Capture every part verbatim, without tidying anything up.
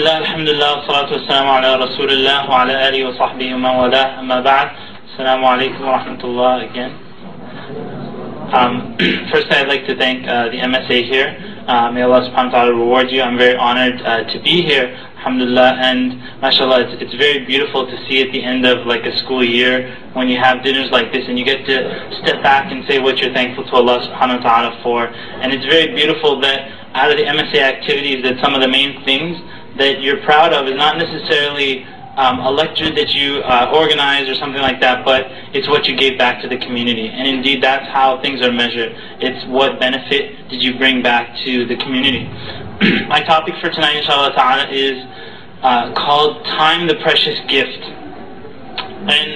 Bismillah, alhamdulillah, salatu wassalamu ala rasulillah wa ala alihi wa sahbihi wa wala, amma ba'd. Assalamu alaikum wa rahmatullah again. Um, first I'd like to thank uh, the M S A here. Uh, may Allah subhanahu wa ta'ala reward you. I'm very honored uh, to be here, alhamdulillah, and mashallah, it's, it's very beautiful to see at the end of like a school year when you have dinners like this and you get to step back and say what you're thankful to Allah subhanahu wa ta'ala for. And it's very beautiful that out of the M S A activities, that some of the main things that you're proud of is not necessarily um, a lecture that you uh, organize or something like that, but it's what you gave back to the community. And indeed, that's how things are measured. It's what benefit did you bring back to the community. My topic for tonight, inshallah ta'ala, is uh, called Time, the Precious Gift. And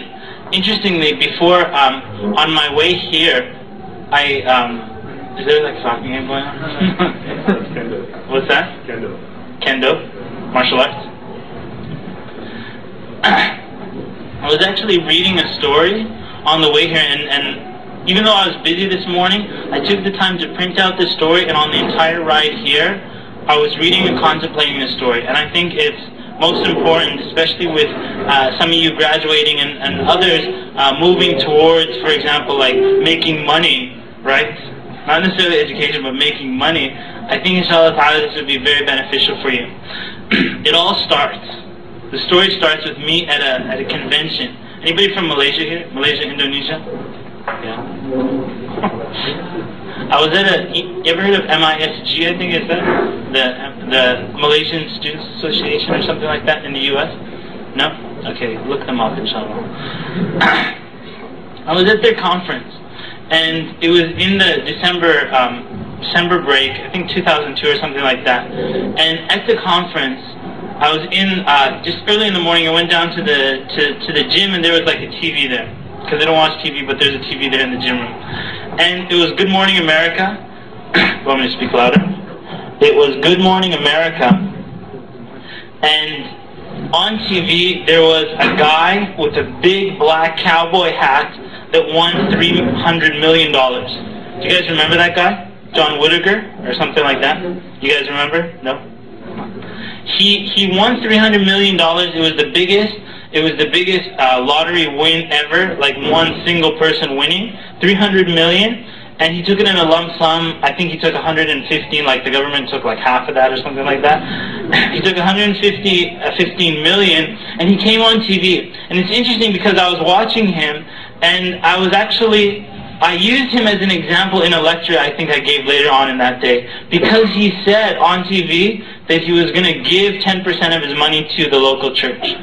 interestingly, before, um, on my way here, I... Um, Is there like soccer game going on? Kendo. What's that? Kendo. Kendo? Martial arts? I was actually reading a story on the way here, and, and even though I was busy this morning, I took the time to print out this story, and on the entire ride here, I was reading and contemplating this story. And I think it's most important, especially with uh, some of you graduating and, and others uh, moving towards, for example, like making money, right? Not necessarily education, but making money. I think inshallah ta'ala this would be very beneficial for you. It all starts, the story starts with me at a, at a convention. Anybody from Malaysia here? Malaysia, Indonesia? Yeah. I was at a, you ever heard of M I S G, I think it's that? The, the Malaysian Students Association or something like that in the U S? No? Okay, look them up inshallah. I was at their conference. And it was in the December um, December break, I think two thousand two or something like that. And at the conference, I was in uh, just early in the morning. I went down to the to, to the gym, and there was like a T V there because they don't watch T V, but there's a T V there in the gym room. And it was Good Morning America. Want me to speak louder? It was Good Morning America. And on T V there was a guy with a big black cowboy hat that won three hundred million dollars. Do you guys remember that guy? John Whitaker or something like that? You guys remember? No? He he won three hundred million dollars. It was the biggest, it was the biggest uh, lottery win ever, like one single person winning. three hundred million dollars. And he took it in a lump sum. I think he took one hundred fifteen, like the government took like half of that or something like that. He took one hundred fifteen million, and he came on T V. And it's interesting because I was watching him, and I was actually, I used him as an example in a lecture I think I gave later on in that day, because he said on T V that he was going to give ten percent of his money to the local church.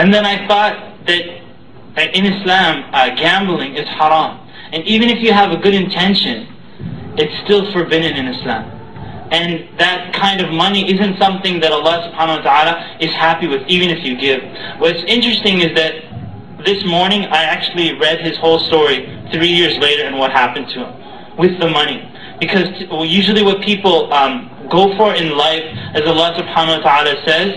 And then I thought that in Islam, uh, gambling is haram. And even if you have a good intention, it's still forbidden in Islam. And that kind of money isn't something that Allah subhanahu wa ta'ala is happy with, even if you give. What's interesting is that this morning, I actually read his whole story three years later and what happened to him with the money. Because usually what people um, go for in life, as Allah subhanahu wa ta'ala says,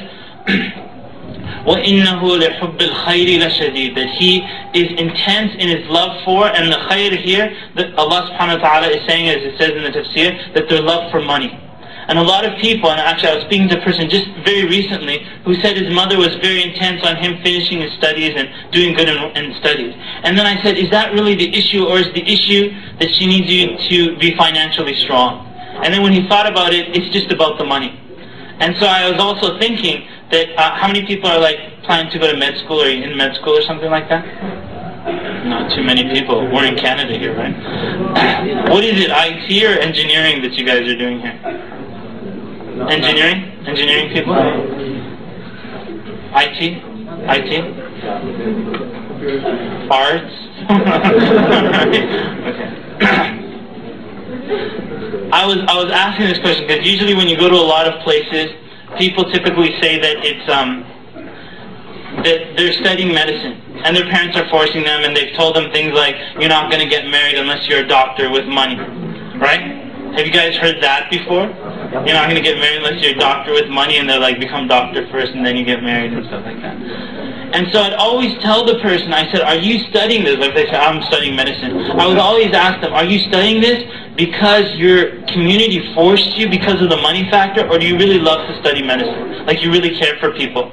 وَإِنَّهُ لِحُبِّ الْخَيْرِ لَشَدِيدٌ, that he is intense in his love for, and the khayr here, that Allah subhanahu wa ta'ala is saying, as it says in the tafsir, that their love for money. And a lot of people, and actually I was speaking to a person just very recently who said his mother was very intense on him finishing his studies and doing good in, in studies. And then I said, is that really the issue, or is the issue that she needs you to be financially strong? And then when he thought about it, it's just about the money. And so I was also thinking that uh, how many people are like planning to go to med school or in med school or something like that? Not too many people. We're in Canada here, right? What is it, I T or engineering that you guys are doing here? Engineering? Engineering people? I T? I T? Arts? Okay. I was I was asking this question because usually when you go to a lot of places, people typically say that it's um that they're studying medicine, and their parents are forcing them, and they've told them things like, you're not going to get married unless you're a doctor with money, right? Have you guys heard that before? You're not going to get married unless you're a doctor with money, and they're like, become doctor first and then you get married and stuff like that. And so I'd always tell the person, I said, are you studying this? Like they said, I'm studying medicine. I would always ask them, are you studying this because your community forced you because of the money factor, or do you really love to study medicine? Like you really care for people?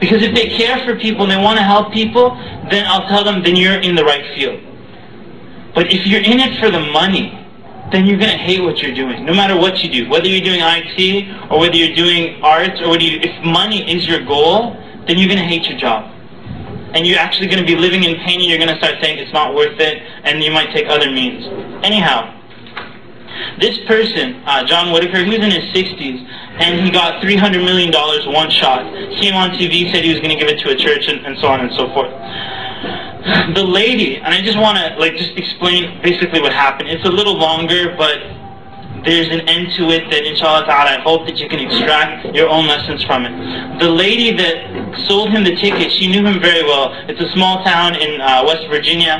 Because if they care for people and they want to help people, then I'll tell them, then you're in the right field. But if you're in it for the money, then you're going to hate what you're doing, no matter what you do. Whether you're doing I T, or whether you're doing arts, or whether you, if money is your goal, then you're going to hate your job. And you're actually going to be living in pain, and you're going to start saying it's not worth it, and you might take other means. Anyhow, this person, uh, John Whitaker, he was in his sixties, and he got three hundred million dollars one shot. He came on T V, said he was going to give it to a church, and, and so on and so forth. The lady, and I just want to like just explain basically what happened. It's a little longer, but there's an end to it that inshallah ta'ala I hope that you can extract your own lessons from it. The lady that sold him the ticket, she knew him very well. It's a small town in uh, West Virginia,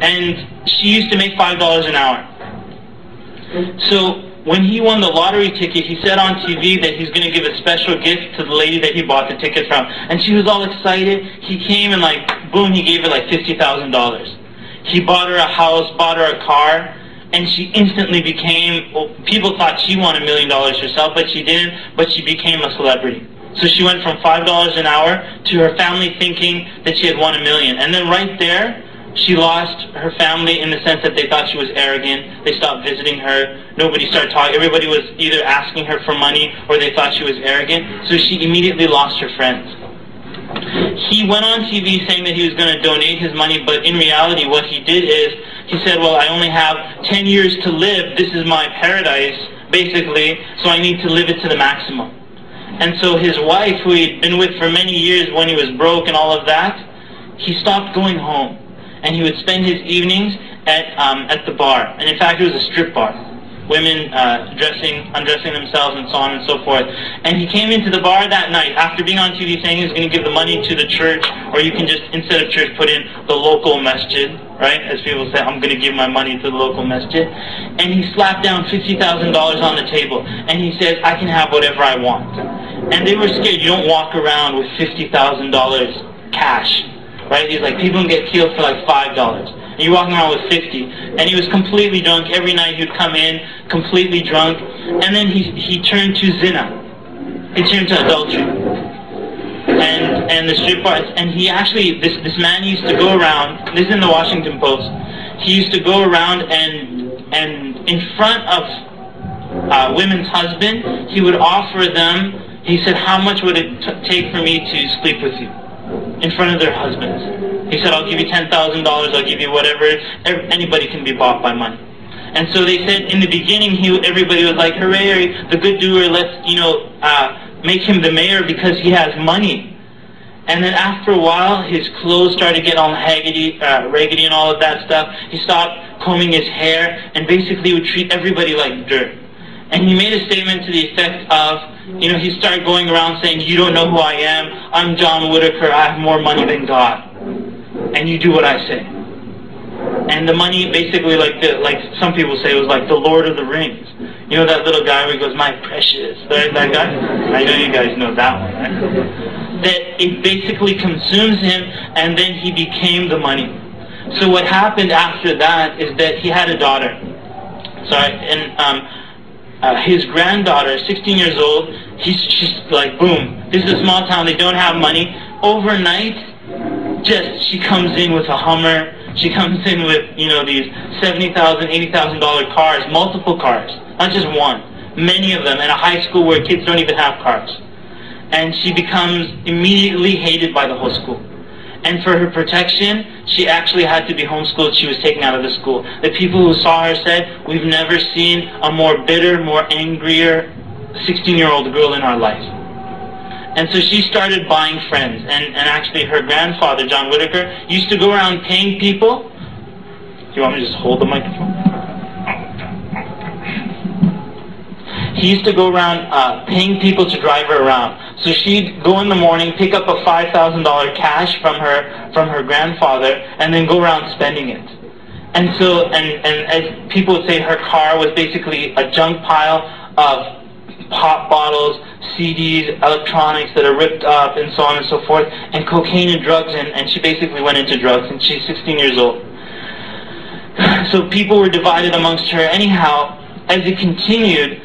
and she used to make five dollars an hour. So when he won the lottery ticket, he said on T V that he's going to give a special gift to the lady that he bought the ticket from. And she was all excited. He came and like, boom, he gave her like fifty thousand dollars. He bought her a house, bought her a car, and she instantly became, well, people thought she won a million dollars herself, but she didn't, but she became a celebrity. So she went from five dollars an hour to her family thinking that she had won a million. And then right there, she lost her family in the sense that they thought she was arrogant. They stopped visiting her. Nobody started talking. Everybody was either asking her for money or they thought she was arrogant. So she immediately lost her friends. He went on T V saying that he was going to donate his money, but in reality what he did is he said, well, I only have ten years to live. This is my paradise, basically, so I need to live it to the maximum. And so his wife, who he'd been with for many years when he was broke and all of that, he stopped going home. And he would spend his evenings at, um, at the bar. And in fact, it was a strip bar. Women uh, dressing, undressing themselves and so on and so forth. And he came into the bar that night after being on T V saying he was going to give the money to the church, or you can just, instead of church, put in the local masjid, right? As people say, I'm going to give my money to the local masjid. And he slapped down fifty thousand dollars on the table. And he said, I can have whatever I want. And they were scared. You don't walk around with fifty thousand dollars cash. Right? He's like, people can get killed for like five dollars. And you're walking around with fifty. And he was completely drunk. Every night he would come in, completely drunk. And then he, he turned to zina. He turned to adultery. And, and the strip bars. And he actually, this, this man used to go around, this is in the Washington Post, he used to go around and, and in front of uh, women's husband, he would offer them, he said, how much would it t take for me to sleep with you? In front of their husbands. He said, I'll give you ten thousand dollars, I'll give you whatever. Anybody can be bought by money. And so they said in the beginning, he, everybody was like, hooray, the good doer, let's, you know, uh, make him the mayor because he has money. And then after a while, his clothes started to get all raggedy, uh, raggedy and all of that stuff. He stopped combing his hair and basically would treat everybody like dirt. And he made a statement to the effect of, you know, he started going around saying, you don't know who I am, I'm John Whitaker, I have more money than God. And you do what I say. And the money basically, like the, like some people say, it was like the Lord of the Rings. You know that little guy where he goes, my precious, right? That guy? I know you guys know that one, right? That it basically consumes him, and then he became the money. So what happened after that is that he had a daughter. Sorry, and, um, Uh, his granddaughter, sixteen years old, he's just like, boom, this is a small town, they don't have money. Overnight, just, she comes in with a Hummer, she comes in with, you know, these seventy thousand, eighty thousand dollar cars, multiple cars, not just one, many of them, in a high school where kids don't even have cars. And she becomes immediately hated by the whole school. And for her protection, she actually had to be homeschooled. She was taken out of the school. The people who saw her said, we've never seen a more bitter, more angrier sixteen-year-old girl in our life. And so she started buying friends. And, and actually her grandfather, John Whitaker, used to go around paying people. Do you want me to just hold the microphone? He used to go around uh, paying people to drive her around. So she'd go in the morning, pick up a five thousand dollar cash from her from her grandfather, and then go around spending it. And so, and, and as people would say, her car was basically a junk pile of pop bottles, C Ds, electronics that are ripped up, and so on and so forth, and cocaine and drugs, and, and she basically went into drugs, and she's sixteen years old. So people were divided amongst her. Anyhow, as it continued,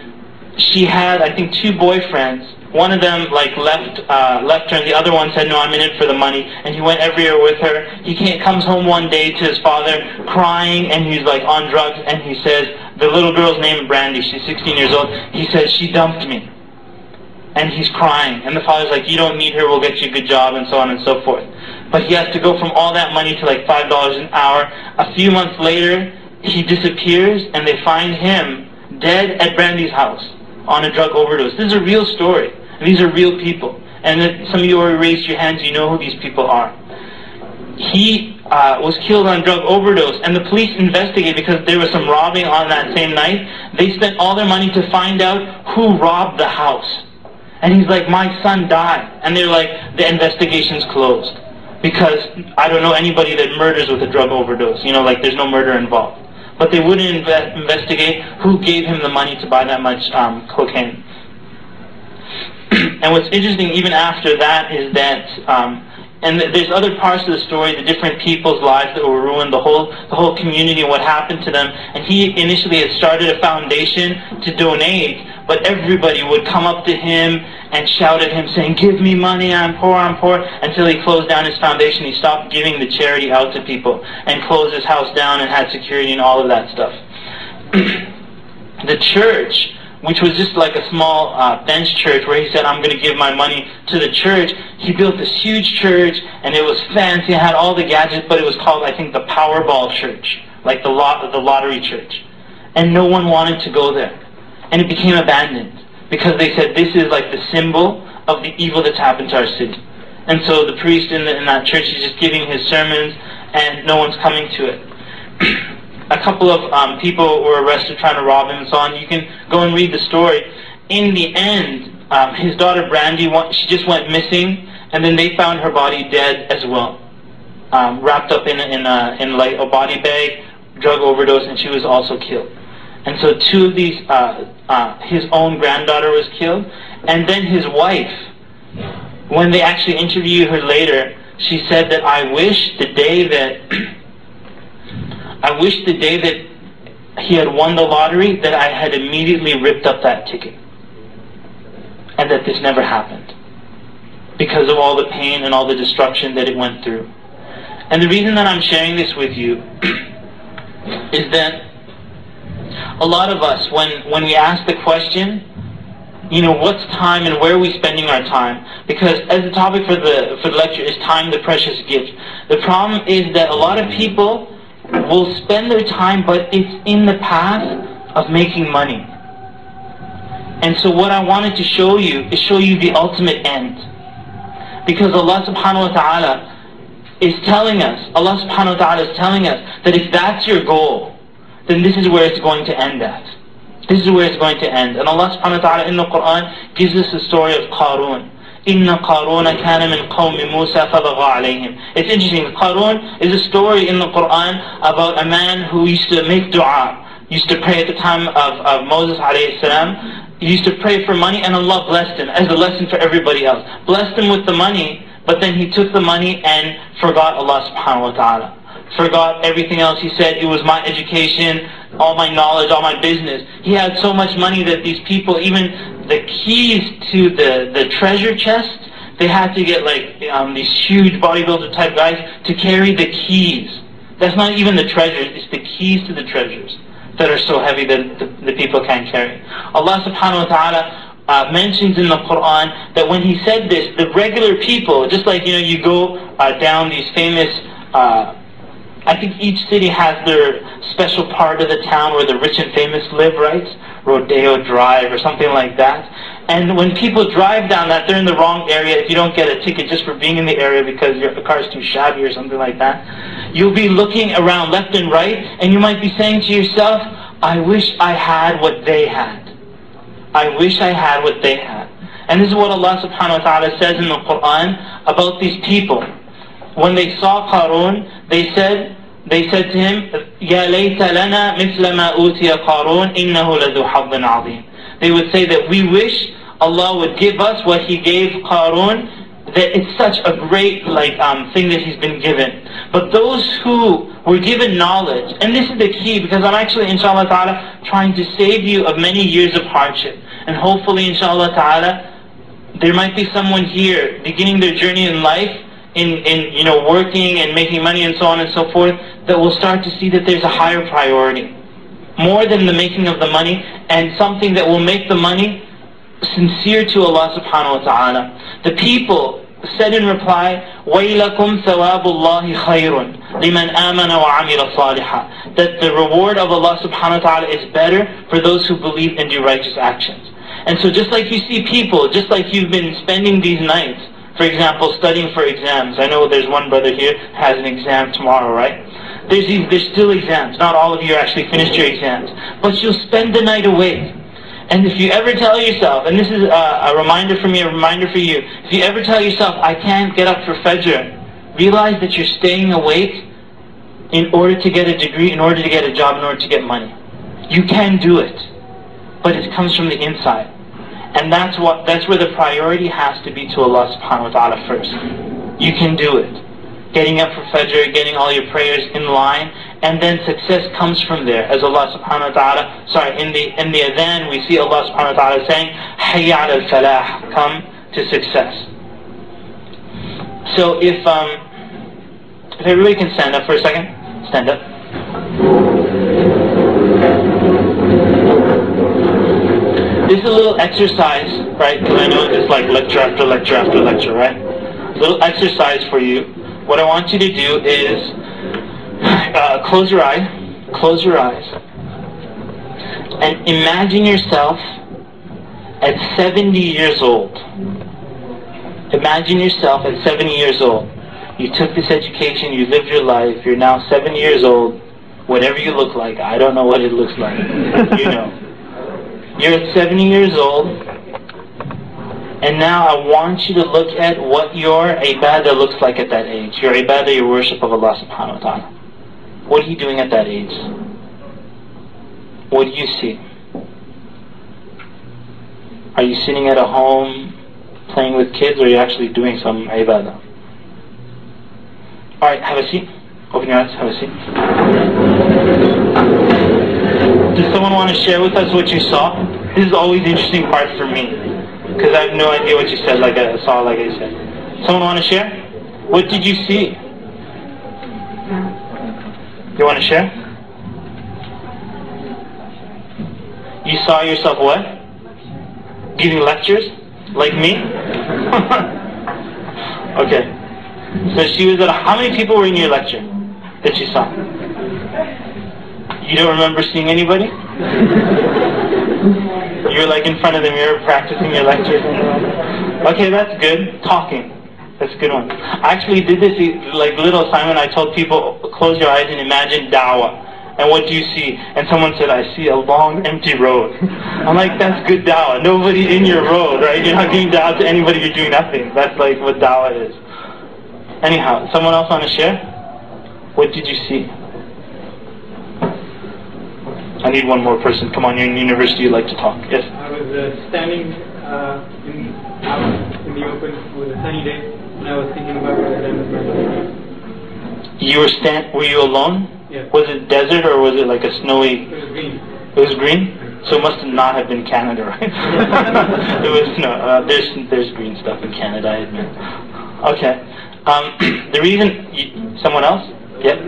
she had, I think, two boyfriends. One of them like left, uh, left her, and the other one said, "No, I'm in it for the money." And he went everywhere with her. He came, comes home one day to his father, crying, and he's like on drugs, and he says, "The little girl's name is Brandy. She's sixteen years old." He says, "She dumped me," and he's crying. And the father's like, "You don't need her. We'll get you a good job," and so on and so forth. But he has to go from all that money to like five dollars an hour. A few months later, he disappears, and they find him dead at Brandy's house on a drug overdose. This is a real story. These are real people. And if some of you already raised your hands, you know who these people are. He uh, was killed on drug overdose, and the police investigated because there was some robbing on that same night. They spent all their money to find out who robbed the house. And he's like, "My son died." And they're like, "The investigation's closed because I don't know anybody that murders with a drug overdose. You know, like there's no murder involved." But they wouldn't inve investigate who gave him the money to buy that much um, cocaine. And what's interesting even after that is that, um, and th there's other parts of the story, the different people's lives that were ruined, the whole, the whole community and what happened to them. And he initially had started a foundation to donate, but everybody would come up to him and shout at him saying, "Give me money, I'm poor, I'm poor," until he closed down his foundation. He stopped giving the charity out to people and closed his house down and had security and all of that stuff. The church, which was just like a small uh, bench church where he said, "I'm going to give my money to the church," he built this huge church, and it was fancy, it had all the gadgets, but it was called, I think, the Powerball Church, like the, lot the lottery church. And no one wanted to go there. And it became abandoned because they said this is like the symbol of the evil that's happened to our city. And so the priest in, the, in that church is just giving his sermons and no one's coming to it. A couple of um, people were arrested trying to rob him and so on. You can go and read the story. In the end, um, his daughter Brandy, she just went missing, and then they found her body dead as well, um, wrapped up in, in, a, in like a body bag, drug overdose, and she was also killed. And so two of these, uh, uh, his own granddaughter was killed, and then his wife, when they actually interviewed her later, she said that, "I wish the day that..." I wish the day that he had won the lottery that I had immediately ripped up that ticket, and that this never happened because of all the pain and all the destruction that it went through. And the reason that I'm sharing this with you is that a lot of us, when, when we ask the question, you know, what's time and where are we spending our time? Because as the topic for the, for the lecture is time, the precious gift. The problem is that a lot of people will spend their time, but it's in the path of making money. And so what I wanted to show you is show you the ultimate end. Because Allah subhanahu wa ta'ala is telling us, Allah subhanahu wa ta'ala is telling us that if that's your goal, then this is where it's going to end at. This is where it's going to end. And Allah subhanahu wa ta'ala in the Quran gives us the story of Qarun. Inna Qaruna kana min qawmi Musa fabagha alayhim. It's interesting. Qarun is a story in the Quran about a man who used to make dua, used to pray at the time of, of Moses alayhi salam. He used to pray for money, and Allah blessed him as a lesson for everybody else. Blessed him with the money, but then he took the money and forgot Allah subhanahu wa ta'ala. Forgot everything else. He said, "It was my education, all my knowledge, all my business." He had so much money that these people, even the keys to the, the treasure chest, they had to get like um, these huge bodybuilder type guys to carry the keys. That's not even the treasures, it's the keys to the treasures that are so heavy that the, the people can't carry. Allah subhanahu wa ta'ala uh, mentions in the Quran that when he said this, the regular people, just like, you know, you go uh, down these famous uh, I think each city has their special part of the town where the rich and famous live, right? Rodeo Drive or something like that. And when people drive down that, they're in the wrong area. If you don't get a ticket just for being in the area because your car is too shabby or something like that, you'll be looking around left and right, and you might be saying to yourself, "I wish I had what they had. I wish I had what they had." And this is what Allah subhanahu wa ta'ala says in the Quran about these people. When they saw Qarun, they said, they said to him, "Ya layta lana mithla ma utiya Qarun innahu ladhu haddin azim." they would say that we wish Allah would give us what He gave Qarun, that it's such a great like um, thing that he's been given. But those who were given knowledge, and this is the key, because I'm actually, inshallah ta'ala, trying to save you of many years of hardship. And hopefully, inshallah ta'ala, there might be someone here beginning their journey in life, in, in you know, working and making money and so on and so forth, that will start to see that there's a higher priority, more than the making of the money, and something that will make the money sincere to Allah subhanahu wa ta'ala. The people said in reply, وَيْلَكُمْ ثَوَابُ اللَّهِ خَيْرٌ لِمَنْ آمَنَ وَعَمِلَ صَالِحًا, that the reward of Allah subhanahu wa ta'ala is better for those who believe and do righteous actions. And so just like you see people, just like you've been spending these nights, for example, studying for exams. I know there's one brother here who has an exam tomorrow, right? There's, these, there's still exams. Not all of you actually finished your exams. But you'll spend the night awake. And if you ever tell yourself, and this is a, a reminder for me, a reminder for you, if you ever tell yourself, I can't get up for Fajr, realize that you're staying awake in order to get a degree, in order to get a job, in order to get money. You can do it, but it comes from the inside. And that's what, that's where the priority has to be to Allah subhanahu wa ta'ala first. You can do it. Getting up for Fajr, getting all your prayers in line, and then success comes from there. As Allah subhanahu wa ta'ala, sorry, in the in the adhan we see Allah subhanahu wa ta'ala saying, Hayya ala al-falah, come to success. So if um if everybody can stand up for a second, stand up. This is a little exercise, right? Because I know it's like lecture after lecture after lecture, right? A little exercise for you. What I want you to do is Uh, close your eyes, close your eyes, and imagine yourself at seventy years old. Imagine yourself at seventy years old. You took this education, you lived your life, you're now seventy years old, whatever you look like, I don't know what it looks like, you know. You're at seventy years old, and now I want you to look at what your ibadah looks like at that age, your ibadah, your worship of Allah subhanahu wa ta'ala. What are you doing at that age? What do you see? Are you sitting at a home playing with kids, or are you actually doing some ibadah? Alright, have a seat. Open your eyes, have a seat. Does someone want to share with us what you saw? This is always the interesting part for me, because I have no idea what you said, like I saw, like I said. Someone want to share? What did you see? You want to share? You saw yourself what? Giving lectures? Like me? Okay. So she was at, how many people were in your lecture that you saw? You don't remember seeing anybody? You were like in front of the mirror practicing your lectures? Okay, that's good. Talking. That's a good one. I actually did this like little assignment. I told people, close your eyes and imagine da'wah. And what do you see? And someone said, I see a long empty road. I'm like, that's good da'wah. Nobody's in your road, right? You're not giving da'wah to anybody. You're doing nothing. That's like what da'wah is. Anyhow, someone else want to share? What did you see? I need one more person. Come on, you're in university. You like to talk. Yes? I was uh, standing uh, in, out in the open. It was a sunny day. I was thinking about where I was going. You were stand. Were you alone? Yeah. Was it desert or was it like a snowy? It was green. It was green. So it must not have been Canada, right? It was no. Uh, there's there's green stuff in Canada, I admit. Okay. Um, the reason you, someone else? Yeah.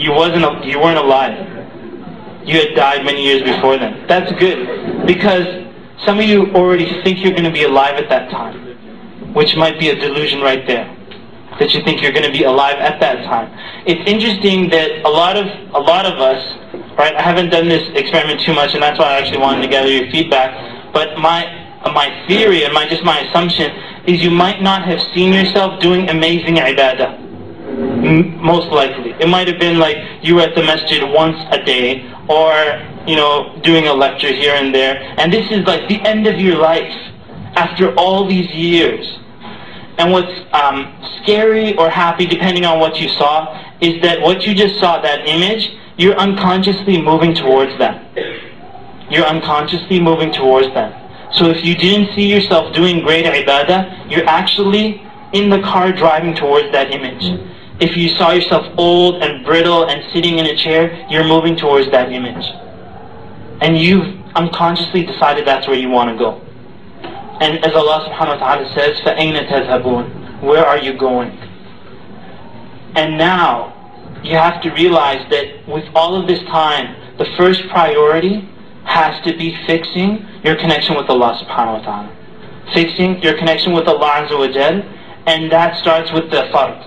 You wasn't. Al you weren't alive. You had died many years before then. That's good, because some of you already think you're going to be alive at that time, which might be a delusion right there, that you think you're going to be alive at that time. It's interesting that a lot of a lot of us, right? I haven't done this experiment too much, and that's why I actually wanted to gather your feedback. But my my theory and my just my assumption is you might not have seen yourself doing amazing ibadah. M most likely, it might have been like you were at the masjid once a day, or you know, doing a lecture here and there. And this is like the end of your life, after all these years. And what's um, scary or happy, depending on what you saw, is that what you just saw, that image, you're unconsciously moving towards that. you're unconsciously moving towards them. So if you didn't see yourself doing great ibadah, you're actually in the car driving towards that image. If you saw yourself old and brittle and sitting in a chair, you're moving towards that image. And you've unconsciously decided that's where you want to go. And as Allah subhanahu wa ta'ala says, فَأَيْنَ تَذْهَبُونَ, where are you going? And now, you have to realize that with all of this time, the first priority has to be fixing your connection with Allah subhanahu wa ta'ala. Fixing your connection with Allah azza wa jal, and that starts with the fard.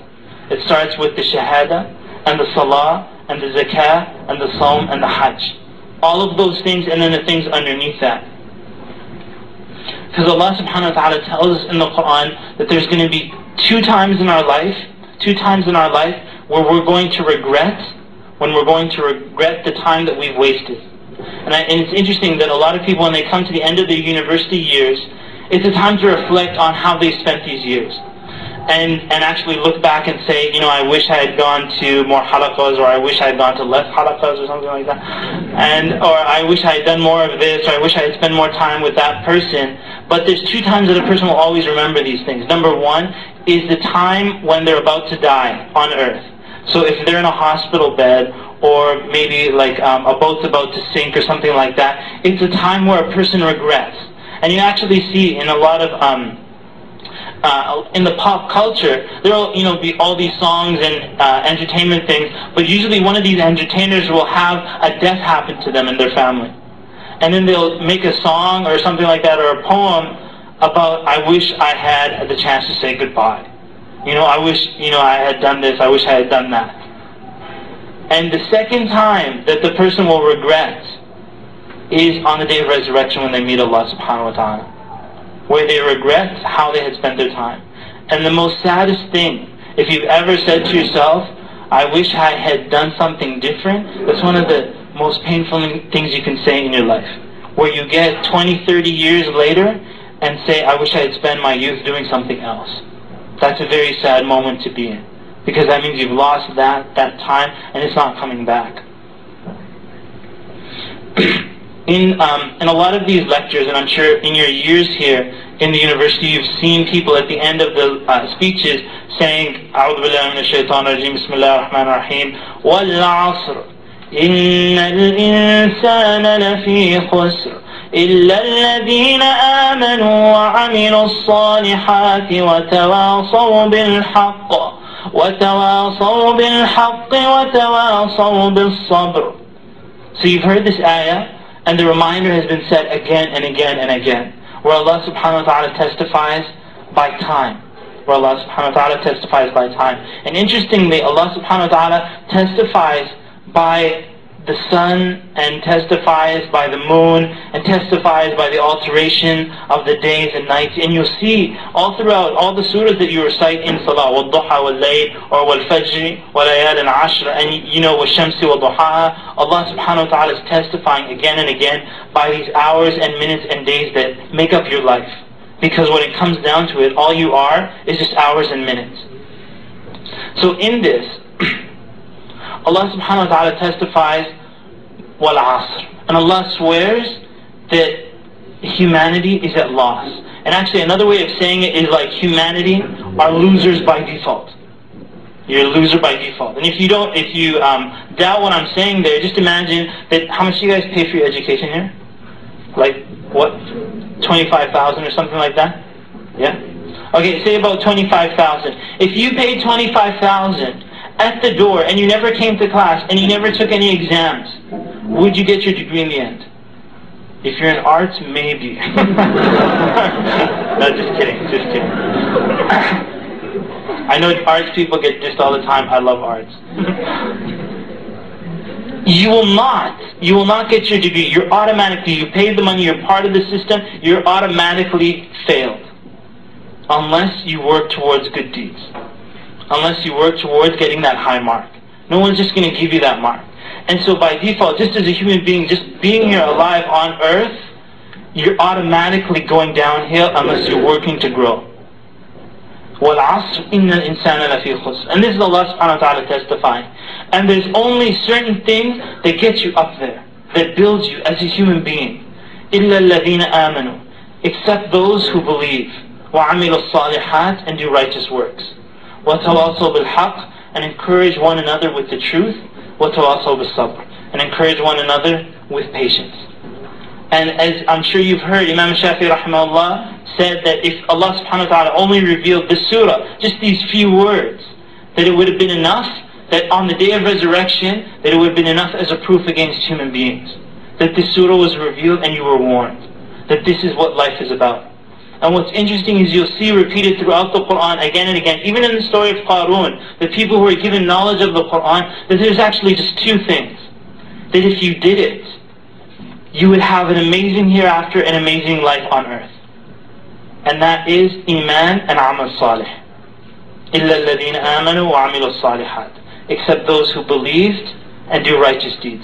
It starts with the shahada, and the salah, and the zakah, and the sawm, and the hajj. All of those things, and then the things underneath that. Because Allah subhanahu wa ta'ala tells us in the Quran that there's going to be two times in our life, two times in our life, where we're going to regret, when we're going to regret the time that we've wasted. And, I, and it's interesting that a lot of people, when they come to the end of their university years, it's a time to reflect on how they spent these years. And, and actually look back and say, you know, I wish I had gone to more halaqas, or I wish I had gone to less halaqas, or something like that. And, or I wish I had done more of this, or I wish I had spent more time with that person. But there's two times that a person will always remember these things. Number one is the time when they're about to die on earth. So if they're in a hospital bed, or maybe like um, a boat's about to sink or something like that, it's a time where a person regrets. And you actually see in a lot of... Um, Uh, in the pop culture, there will, you know, be all these songs and uh, entertainment things, but usually one of these entertainers will have a death happen to them in their family. And then they'll make a song or something like that, or a poem about, I wish I had the chance to say goodbye. You know, I wish, you know, I had done this, I wish I had done that. And the second time that the person will regret is on the Day of Resurrection, when they meet Allah subhanahu wa ta'ala, where they regret how they had spent their time. And the most saddest thing, if you've ever said to yourself, I wish I had done something different, that's one of the most painful things you can say in your life, where you get twenty, thirty years later and say, I wish I had spent my youth doing something else. That's a very sad moment to be in, because that means you've lost that, that time, and it's not coming back. In, um, in a lot of these lectures, and I'm sure in your years here in the university, you've seen people at the end of the uh, speeches saying, A'udhu billahi minash shaitanir rajeem, bismillahir rahmanir rahim, wal 'asr, innal insana lafi khusr, illa alladhina amanu wa 'amilus salihati wa tawasaw bil haqq, wa tawasaw bil haqq, wa tawasaw bil sabr. So you've heard this ayah, and the reminder has been said again and again and again, where Allah subhanahu wa ta'ala testifies by time. Where Allah subhanahu wa ta'ala testifies by time. And interestingly, Allah subhanahu wa ta'ala testifies by the sun, and testifies by the moon, and testifies by the alteration of the days and nights. And you'll see all throughout all the surahs that you recite in salah, wal-duha wal-layl, or wal-fajr, wal-ayal al-ashr, and you know, wal-shamsi wal-duha, Allah subhanahu wa ta'ala is testifying again and again by these hours and minutes and days that make up your life. Because when it comes down to it, all you are is just hours and minutes. So in this, Allah subhanahu wa ta'ala testifies, wal asr. And Allah swears that humanity is at loss. And actually another way of saying it is like humanity are losers by default. You're a loser by default. And if you don't, if you um, doubt what I'm saying there, just imagine that how much do you guys pay for your education here? Like what? twenty-five thousand or something like that? Yeah? Okay, say about twenty-five thousand. If you paid twenty-five thousand at the door, and you never came to class, and you never took any exams, would you get your degree in the end? If you're in arts, maybe. No, just kidding, just kidding. I know arts people get dissed all the time. I love arts. You will not, you will not get your degree. You're automatically, you paid the money, you're part of the system, you're automatically failed. Unless you work towards good deeds. Unless you work towards getting that high mark. No one's just going to give you that mark. And so by default, just as a human being, just being here alive on earth, you're automatically going downhill unless you're working to grow. وَالْعَصْرِ إِنَّ الْإِنسَانَ لَفِي خُسْرٍ. And this is Allah subhanahu wa ta'ala testifying. And there's only certain things that get you up there. that builds you as a human being. إِلَّا الَّذِينَ آمَنُوا, except those who believe, وَعَمِلُوا الصَّالِحَاتِ, and do righteous works. وَتَوَاصَوْا بِالْحَقِّ, and encourage one another with the truth. وَتَوَاصَوْا بِالصَّبْرِ, and encourage one another with patience. And as I'm sure you've heard, Imam Shafi rahimahullah said that if Allah subhanahu wa ta'ala only revealed this surah, just these few words, that it would have been enough, that on the day of resurrection, that it would have been enough as a proof against human beings, that this surah was revealed and you were warned, that this is what life is about. And what's interesting is you'll see repeated throughout the Quran again and again, even in the story of Qarun, the people who are given knowledge of the Quran, that there's actually just two things. That if you did it, you would have an amazing hereafter, an amazing life on earth. And that is Iman and Amal Salih. إِلَّا الَّذِينَ آمَنُوا وَعَمِلُوا الصَّالِحَاتِ, except those who believed and do righteous deeds.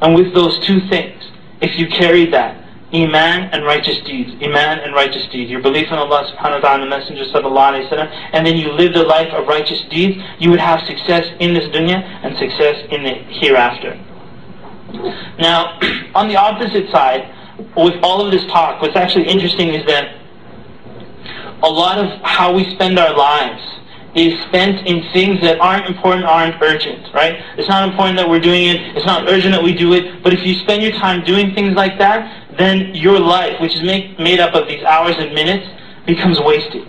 And with those two things, if you carry that, Iman and righteous deeds, Iman and righteous deeds, your belief in Allah subhanahu wa ta'ala and the Messenger sallallahu alayhi wa sallam, and then you live the life of righteous deeds, you would have success in this dunya and success in the hereafter. Now, on the opposite side, with all of this talk, what's actually interesting is that a lot of how we spend our lives is spent in things that aren't important, aren't urgent, right? It's not important that we're doing it, it's not urgent that we do it, but if you spend your time doing things like that, then your life, which is make, made up of these hours and minutes, becomes wasted.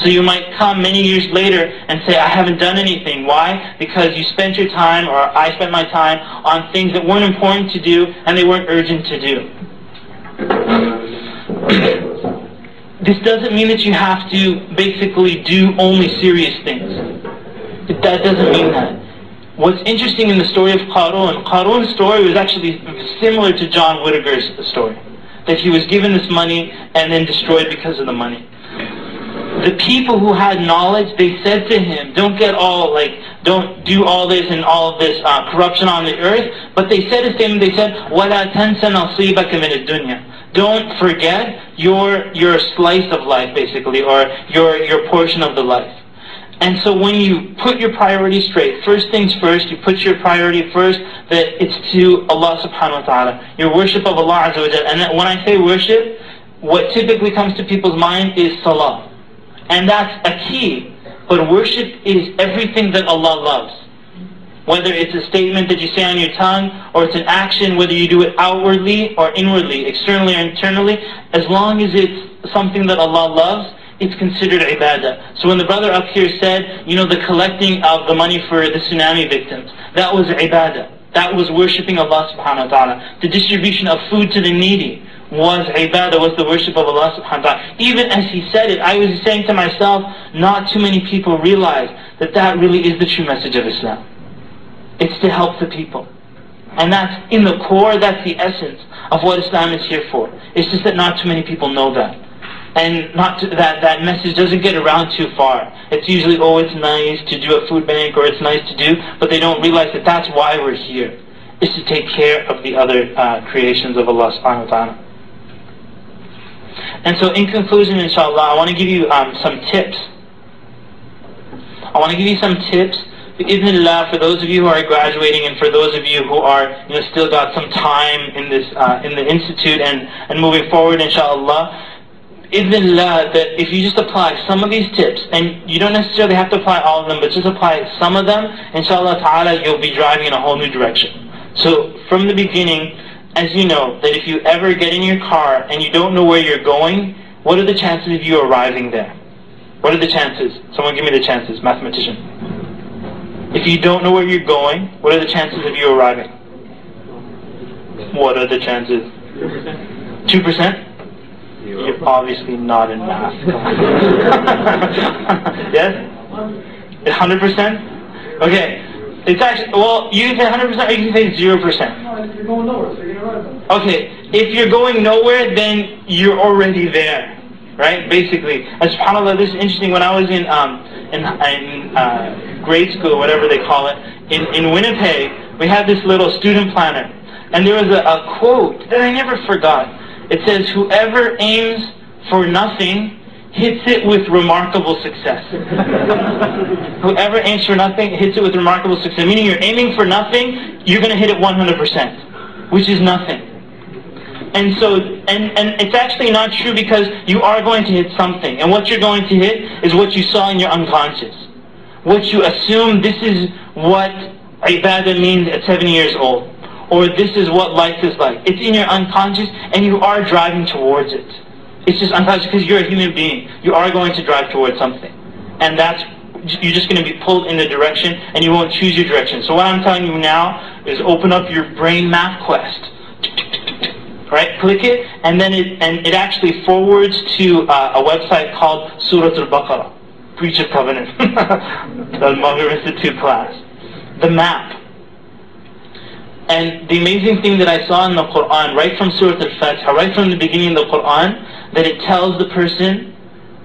So you might come many years later and say, I haven't done anything. Why? Because you spent your time, or I spent my time, on things that weren't important to do and they weren't urgent to do. This doesn't mean that you have to basically do only serious things. That doesn't mean that. What's interesting in the story of Qarun, Qarun's story was actually similar to John Whitaker's story. That he was given this money and then destroyed because of the money. The people who had knowledge, they said to him, don't get all, like, don't do all this and all of this uh, corruption on the earth. But they said to him, they said, وَلَا تَنْسَ نَصِيبَكَ مِنَ الدُّنْيَا, don't forget your your slice of life, basically, or your your portion of the life. And so when you put your priorities straight, first things first, you put your priority first, that it's to Allah subhanahu wa ta'ala, your worship of Allah azza wa jal. And when I say worship, what typically comes to people's mind is salah. And that's a key. But worship is everything that Allah loves. Whether it's a statement that you say on your tongue, or it's an action, whether you do it outwardly or inwardly, externally or internally, as long as it's something that Allah loves, it's considered ibadah. So when the brother up here said, you know, the collecting of the money for the tsunami victims, that was ibadah. That was worshipping Allah subhanahu wa ta'ala. The distribution of food to the needy was ibadah, was the worship of Allah subhanahu wa ta'ala. Even as he said it, I was saying to myself, not too many people realize that that really is the true message of Islam. It's to help the people. And that's in the core, that's the essence of what Islam is here for. It's just that not too many people know that. And not to, that, that message doesn't get around too far. It's usually, oh, it's nice to do a food bank, or it's nice to do, but they don't realize that that's why we're here. It's to take care of the other uh, creations of Allah subhanahu wa ta'ala. And so in conclusion, inshallah, I want to give you um, some tips. I want to give you some tips Bi-idhnillah, for those of you who are graduating, and for those of you who are, you know, still got some time in this uh, in the institute and and moving forward, inshallah, bi-idhnillah, that if you just apply some of these tips, and you don't necessarily have to apply all of them, but just apply some of them, inshallah ta'ala, you'll be driving in a whole new direction. So from the beginning, as you know, that if you ever get in your car and you don't know where you're going, what are the chances of you arriving there? What are the chances? Someone give me the chances, mathematician. If you don't know where you're going, what are the chances of you arriving? What are the chances? Two percent? You're obviously not in math. Yes? It's hundred percent? Okay. It's actually, well, you can say hundred percent or you can say zero percent. No, if you're going nowhere, so you're gonna arrive. Okay. If you're going nowhere, then you're already there. Right? Basically. And subhanAllah, this is interesting. When I was in um in, in uh grade school, whatever they call it, in, in Winnipeg, we had this little student planner. And there was a, a quote that I never forgot. It says, whoever aims for nothing hits it with remarkable success. Whoever aims for nothing hits it with remarkable success. Meaning you're aiming for nothing, you're going to hit it one hundred percent. which is nothing. And so, and, and it's actually not true, because you are going to hit something. And what you're going to hit is what you saw in your unconscious. What you assume, this is what ibadah means at seven years old. Or this is what life is like. It's in your unconscious, and you are driving towards it. It's just unconscious because you're a human being. You are going to drive towards something. And that's, you're just going to be pulled in a direction, and you won't choose your direction. So what I'm telling you now is open up your brain map quest. Right, click it, and then it and it actually forwards to uh, a website called Surah Al-Baqarah, Breach of Covenant, the Al Maghrib Institute class, the map. And the amazing thing that I saw in the Quran, right from Surah Al-Fatihah, right from the beginning of the Quran, that it tells the person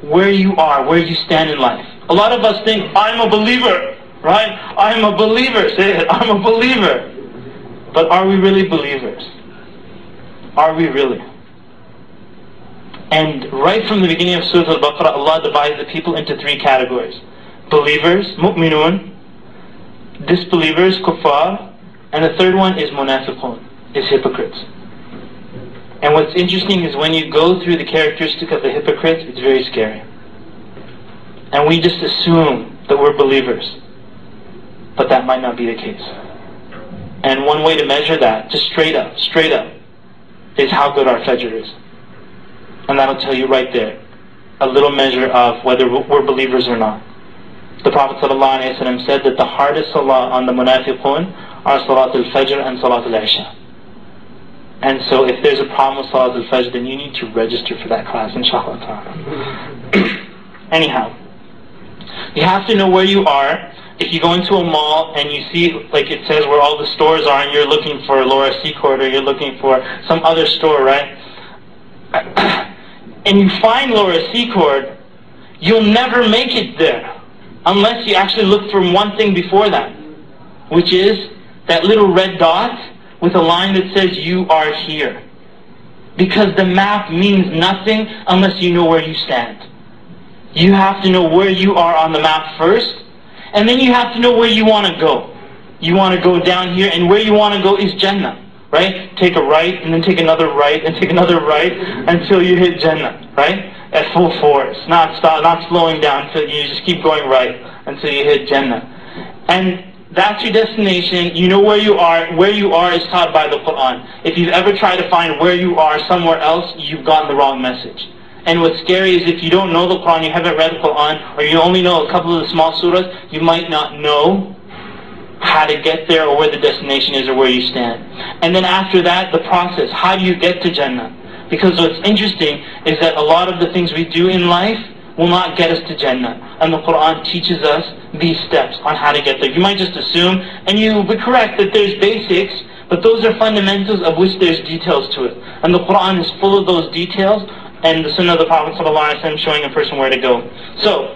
where you are, where you stand in life. A lot of us think, I'm a believer, right? I'm a believer, say it, I'm a believer. But are we really believers? Are we really? And right from the beginning of Surah Al-Baqarah, Allah divides the people into three categories. Believers, mu'minun, disbelievers, kuffar, and the third one is munafiqun, is hypocrites. And what's interesting is when you go through the characteristic of the hypocrites, it's very scary. And we just assume that we're believers, but that might not be the case. And one way to measure that, just straight up, straight up, is how good our Fajr is. And that'll tell you right there a little measure of whether we're believers or not. The Prophet ﷺ said that the hardest salah on the munafiqun are Salatul Fajr and Salatul Isha. And so if there's a problem with Salatul Fajr, then you need to register for that class, inshallah. Anyhow, you have to know where you are. If you go into a mall and you see, like it says, where all the stores are, and you're looking for Laura Secord, or you're looking for some other store, right? And you find Laura Secord, you'll never make it there unless you actually look for one thing before that, which is that little red dot with a line that says you are here. Because the map means nothing unless you know where you stand. You have to know where you are on the map first. And then you have to know where you want to go. You want to go down here, and where you want to go is Jannah, right? Take a right, and then take another right, and take another right, until you hit Jannah, right? At full force, not stop, not slowing down, until you just keep going right, until you hit Jannah. And that's your destination. You know where you are. Where you are is taught by the Quran. If you've ever tried to find where you are somewhere else, you've gotten the wrong message. And what's scary is if you don't know the Quran, you haven't read the Quran, or you only know a couple of the small surahs, you might not know how to get there, or where the destination is, or where you stand. And then after that, the process. How do you get to Jannah? Because what's interesting is that a lot of the things we do in life will not get us to Jannah. And the Quran teaches us these steps on how to get there. You might just assume, and you'll be correct, that there's basics, but those are fundamentals of which there's details to it. And the Quran is full of those details, and the Sunnah of the Prophet ﷺ showing a person where to go. So,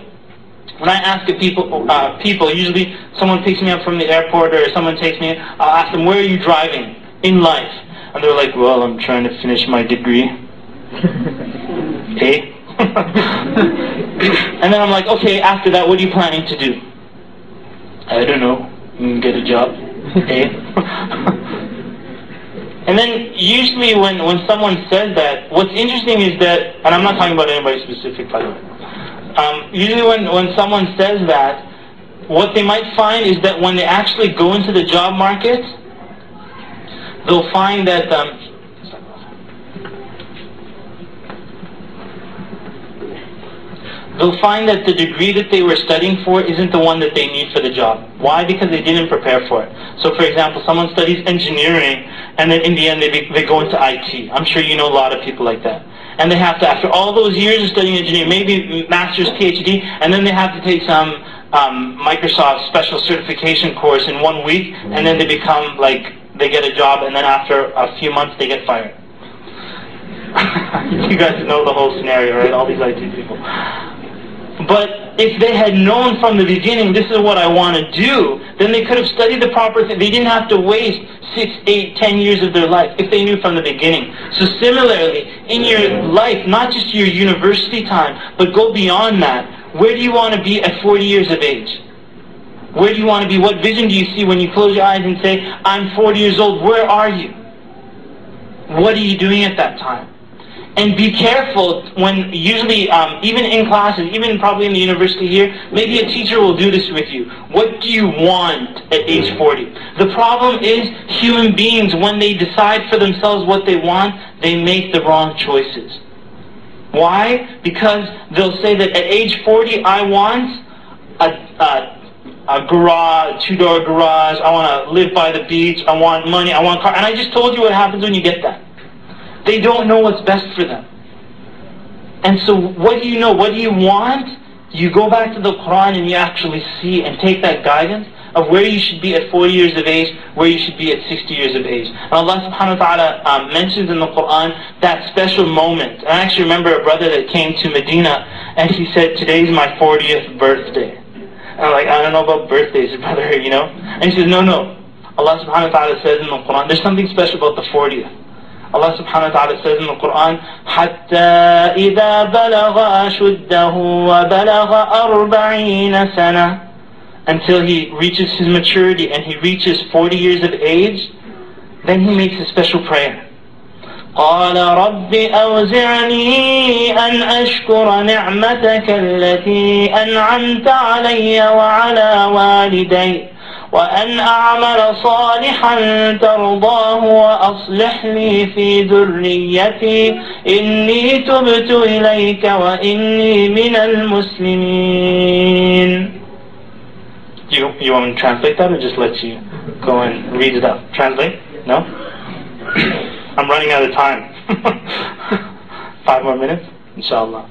when I ask a people, uh, people, usually someone picks me up from the airport, or someone takes me, I'll ask them, where are you driving in life? And they're like, well, I'm trying to finish my degree. Okay? And then I'm like, okay, after that, what are you planning to do? I don't know. Get a job. Okay? And then usually when, when someone says that, what's interesting is that, and I'm not talking about anybody specific, by the way. Um, usually when, when someone says that, what they might find is that when they actually go into the job market, they'll find that um, they'll find that the degree that they were studying for isn't the one that they need for the job. Why? Because they didn't prepare for it. So for example, someone studies engineering, and then in the end they, be, they go into I T. I'm sure you know a lot of people like that. And they have to, after all those years of studying engineering, maybe master's, PhD, and then they have to take some um, Microsoft special certification course in one week, and then they become like, they get a job, and then after a few months they get fired. You guys know the whole scenario, right? All these I T people. But if they had known from the beginning, this is what I want to do, then they could have studied the proper thing. They didn't have to waste six, eight, ten years of their life if they knew from the beginning. So similarly, in your life, not just your university time, but go beyond that. Where do you want to be at forty years of age? Where do you want to be? What vision do you see when you close your eyes and say, I'm forty years old, where are you? what are you doing at that time? And be careful when usually, um, even in classes, even probably in the university here, maybe a teacher will do this with you. What do you want at age forty? The problem is human beings, when they decide for themselves what they want, they make the wrong choices. Why? Because they'll say that at age forty, I want a, a a garage, two-door garage, I want to live by the beach, I want money, I want a car. And I just told you what happens when you get that. They don't know what's best for them. And so what do you know? What do you want? You go back to the Quran and you actually see and take that guidance of where you should be at forty years of age, where you should be at sixty years of age. And Allah subhanahu wa ta'ala um, mentions in the Quran that special moment. And I actually remember a brother that came to Medina and he said, today's my fortieth birthday. And I'm like, I don't know about birthdays, brother, you know? And he says, no, no. Allah subhanahu wa ta'ala says in the Quran, there's something special about the fortieth. Allah subhanahu wa ta'ala says in the Quran, حَتَّى إِذَا بَلَغَ أَشُدَّهُ وَبَلَغَ أَرْبَعِينَ سَنَةً, until he reaches his maturity and he reaches forty years of age, then he makes a special prayer. قَالَ رَبِّ أَوْزِعْنِي أَنْ أَشْكُرَ نِعْمَتَكَ الَّتِي أَنْعَمْتَ عَلَيَّ وَعَلَى وَالِدَيَّ وأن أعمل صالحا ترضاه وأصلح لي في ذريتي إني تبت إليك وإني من المسلمين. You, you want me to translate that or just let you go and read it up? Translate? No? I'm running out of time. Five more minutes? Inshallah.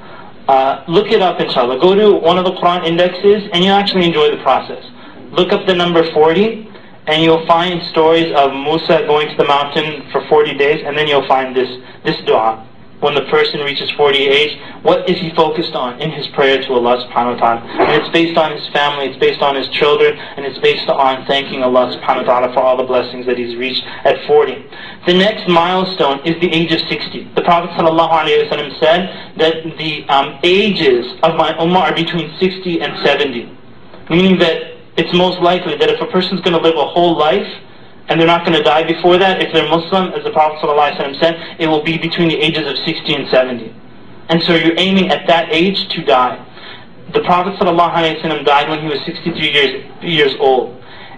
Uh, look it up, inshallah. Go to one of the Quran indexes and you'll actually enjoy the process. Look up the number forty, and you'll find stories of Musa going to the mountain for forty days, and then you'll find this, this dua. When the person reaches forty age, what is he focused on in his prayer to Allah subhanahu wa ta'ala? And it's based on his family, it's based on his children, and it's based on thanking Allah subhanahu wa ta'ala for all the blessings that he's reached at forty. The next milestone is the age of sixty. The Prophet sallallahu alayhi wa sallam said that the um, ages of my ummah are between sixty and seventy, meaning that it's most likely that if a person's going to live a whole life and they're not going to die before that, if they're Muslim, as the Prophet ﷺ said, it will be between the ages of sixty and seventy. And so you're aiming at that age to die. The Prophet ﷺ died when he was sixty-three years, years old.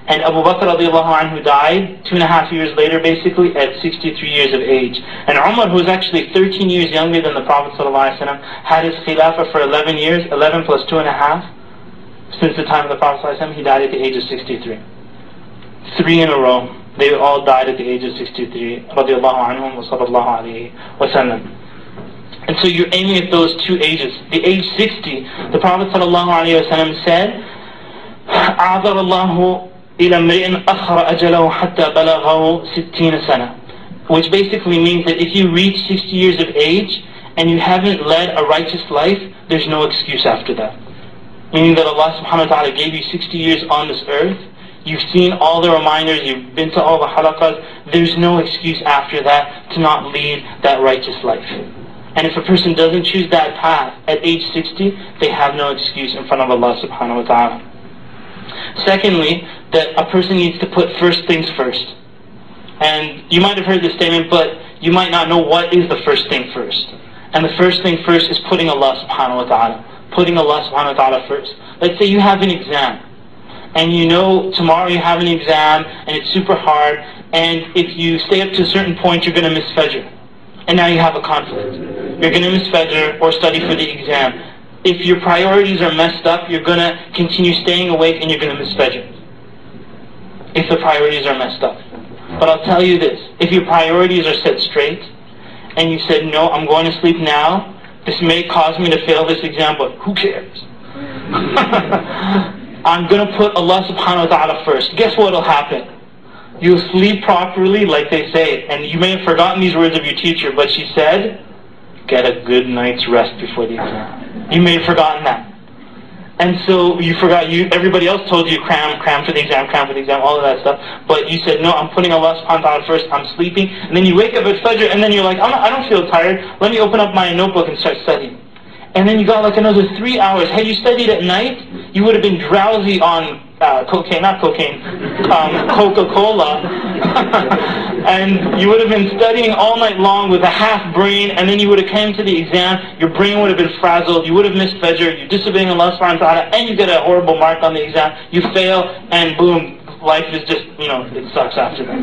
And Abu Bakr radiallahu anhu died two and a half years later, basically, at sixty-three years of age. And Umar, who was actually thirteen years younger than the Prophet ﷺ, had his khilafah for eleven years, eleven plus two and a half. Since the time of the Prophet ﷺ, he died at the age of sixty-three. Three in a row. They all died at the age of sixty-three. رَضِيَ اللَّهُ عَنْهُمْ وَصَلَى اللَّهُ عَلَيْهِ وَسَلَّمَ. And so you're aiming at those two ages. The age sixty, the Prophet ﷺ said, أَعْذَرَ اللَّهُ إِلَى مْرِئٍ أَخْرَ أَجَلَهُ حَتَّى بَلَغَهُ سِتِّينَ سَنَةً. Which basically means that if you reach sixty years of age and you haven't led a righteous life, there's no excuse after that. Meaning that Allah subhanahu wa ta'ala gave you sixty years on this earth. You've seen all the reminders, you've been to all the halaqas. There's no excuse after that to not lead that righteous life. And if a person doesn't choose that path at age sixty, they have no excuse in front of Allah subhanahu wa ta'ala. Secondly, that a person needs to put first things first. And you might have heard this statement, but you might not know what is the first thing first. And the first thing first is putting Allah subhanahu wa ta'ala. Putting Allah subhanahu wa ta'ala first. Let's say you have an exam and you know tomorrow you have an exam and it's super hard, and if you stay up to a certain point you're going to miss Fajr, and now you have a conflict. You're going to miss Fajr or study for the exam. If your priorities are messed up, you're going to continue staying awake and you're going to miss Fajr if the priorities are messed up. But I'll tell you this, if your priorities are set straight and you said, no, I'm going to sleep now. This may cause me to fail this exam, but who cares? I'm going to put Allah subhanahu wa ta'ala first. Guess what will happen? You'll sleep properly, like they say. And you may have forgotten these words of your teacher, but she said, get a good night's rest before the exam. You may have forgotten that. And so you forgot, you, everybody else told you, cram, cram for the exam, cram for the exam, all of that stuff. But you said, no, I'm putting Allah subhanahu wa ta'ala first, I'm sleeping. And then you wake up at Fajr, and then you're like, I'm not, I don't feel tired. Let me open up my notebook and start studying. And then you got like another three hours. Had you studied at night, you would have been drowsy on uh, cocaine, not cocaine, um, Coca-Cola, and you would have been studying all night long with a half brain, and then you would have come to the exam, your brain would have been frazzled, you would have missed Fajr, you're disobeying Allah subhanahu wa ta'ala, and you get a horrible mark on the exam, you fail, and boom, life is just, you know, it sucks after that.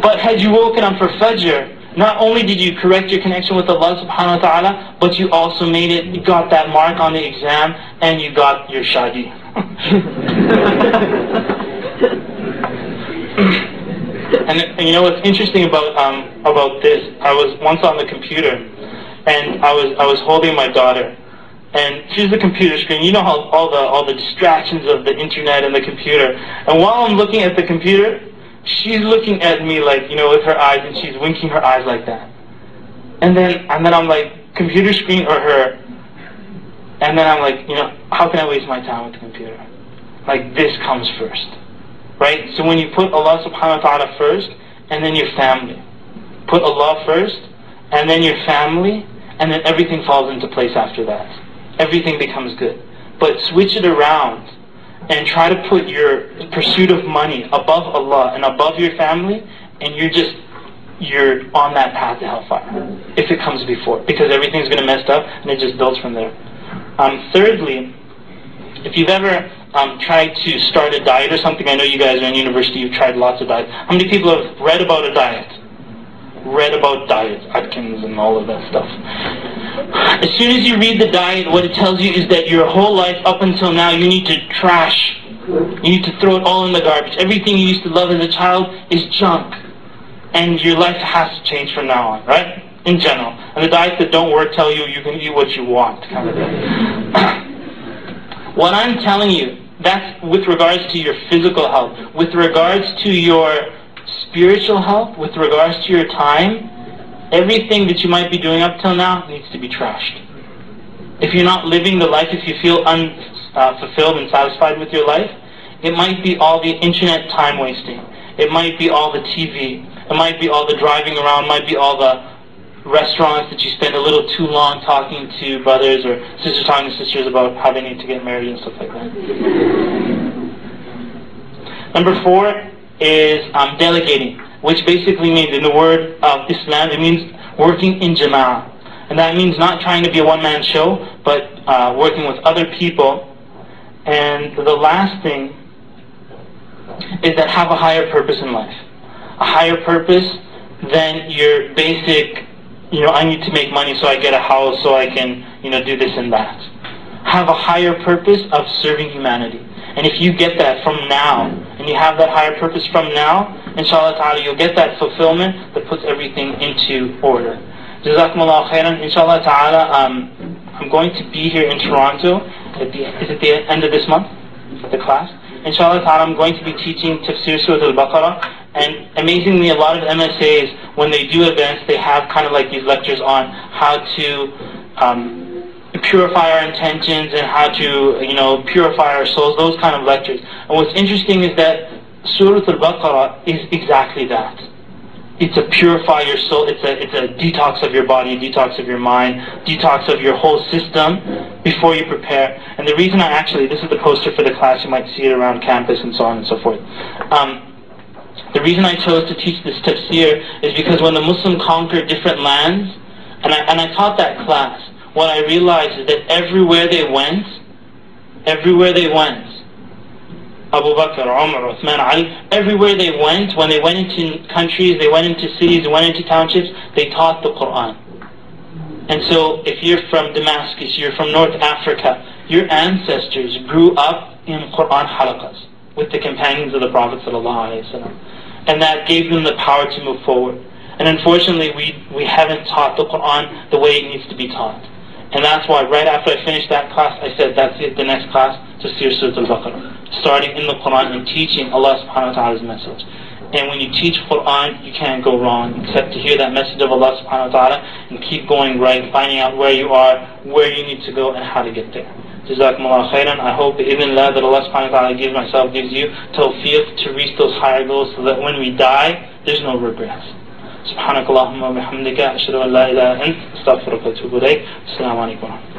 But had you woken up for Fajr, not only did you correct your connection with Allah subhanahu wa ta'ala, but you also made it, you got that mark on the exam, and you got your shadi. and, and you know what's interesting about um, about this, I was once on the computer, and I was I was holding my daughter, and she's the computer screen, you know how all the, all the distractions of the internet and the computer, and while I'm looking at the computer, she's looking at me like, you know, with her eyes, and she's winking her eyes like that. And then, and then I'm like, computer screen or her. And then I'm like, you know, how can I waste my time with the computer? Like, this comes first. Right? So when you put Allah subhanahu wa ta'ala first, and then your family. Put Allah first, and then your family, and then everything falls into place after that. Everything becomes good. But switch it around. And try to put your pursuit of money above Allah and above your family, and you're just, you're on that path to hellfire if it comes before, because everything's going to mess up and it just builds from there. Um, thirdly, if you've ever um, tried to start a diet or something, I know you guys are in university, you've tried lots of diets. How many people have read about a diet? Read about diets, Atkins and all of that stuff. As soon as you read the diet, what it tells you is that your whole life up until now, you need to trash. You need to throw it all in the garbage. Everything you used to love as a child is junk. And your life has to change from now on, right? In general. And the diets that don't work tell you you can eat what you want, kind of thing. What I'm telling you, that's with regards to your physical health. With regards to your spiritual health, with regards to your time, everything that you might be doing up till now needs to be trashed. If you're not living the life, if you feel unfulfilled uh, and satisfied with your life, it might be all the internet time wasting. It might be all the T V. It might be all the driving around. It might be all the restaurants that you spend a little too long talking to brothers or sisters, talking to sisters about how they need to get married and stuff like that. Number four is um, delegating, which basically means, in the word of Islam, it means working in jama'ah. And that means not trying to be a one-man show, but uh, working with other people. And the last thing is that have a higher purpose in life. A higher purpose than your basic, you know, I need to make money so I get a house so I can, you know, do this and that. Have a higher purpose of serving humanity. And if you get that from now, and you have that higher purpose from now, inshallah ta'ala, you'll get that fulfillment that puts everything into order. Jazakumullah khairan. Inshallah ta'ala, um, I'm going to be here in Toronto. At the, is it the end of this month? The class? Inshallah ta'ala, I'm going to be teaching Tafsir Surah Al-Baqarah. And amazingly, a lot of M S As, when they do events, they have kind of like these lectures on how to Um, purify our intentions and how to, you know, purify our souls, those kind of lectures. And what's interesting is that Surah Al-Baqarah is exactly that. It's a purify your soul, it's a, it's a detox of your body, detox of your mind, detox of your whole system before you prepare. And the reason I actually, this is the poster for the class, you might see it around campus and so on and so forth. Um, the reason I chose to teach this tafsir is because when the Muslim conquered different lands, and I, and I taught that class, what I realized is that everywhere they went, everywhere they went, Abu Bakr, Umar, Uthman, Ali, everywhere they went, when they went into countries, they went into cities, they went into townships, they taught the Quran. And so if you're from Damascus, you're from North Africa, your ancestors grew up in Quran halaqas with the companions of the Prophet ﷺ. And that gave them the power to move forward. And unfortunately, we, we haven't taught the Quran the way it needs to be taught. And that's why right after I finished that class, I said, that's it, the next class, Tafsir Surah Al-Baqarah. Starting in the Quran and teaching Allah subhanahu wa ta'ala's message. And when you teach Quran, you can't go wrong, except to hear that message of Allah subhanahu wa ta'ala and keep going right, finding out where you are, where you need to go, and how to get there. Jazakumullah khairan. I hope, bi'idhnillah, that Allah subhanahu wa ta'ala gives myself, gives you tawfiq to reach those higher goals so that when we die, there's no regrets. سبحانك اللهم وبحمدك أشهد أن لا إله إلا أنت أستغفرك وأتوب إليك السلام عليكم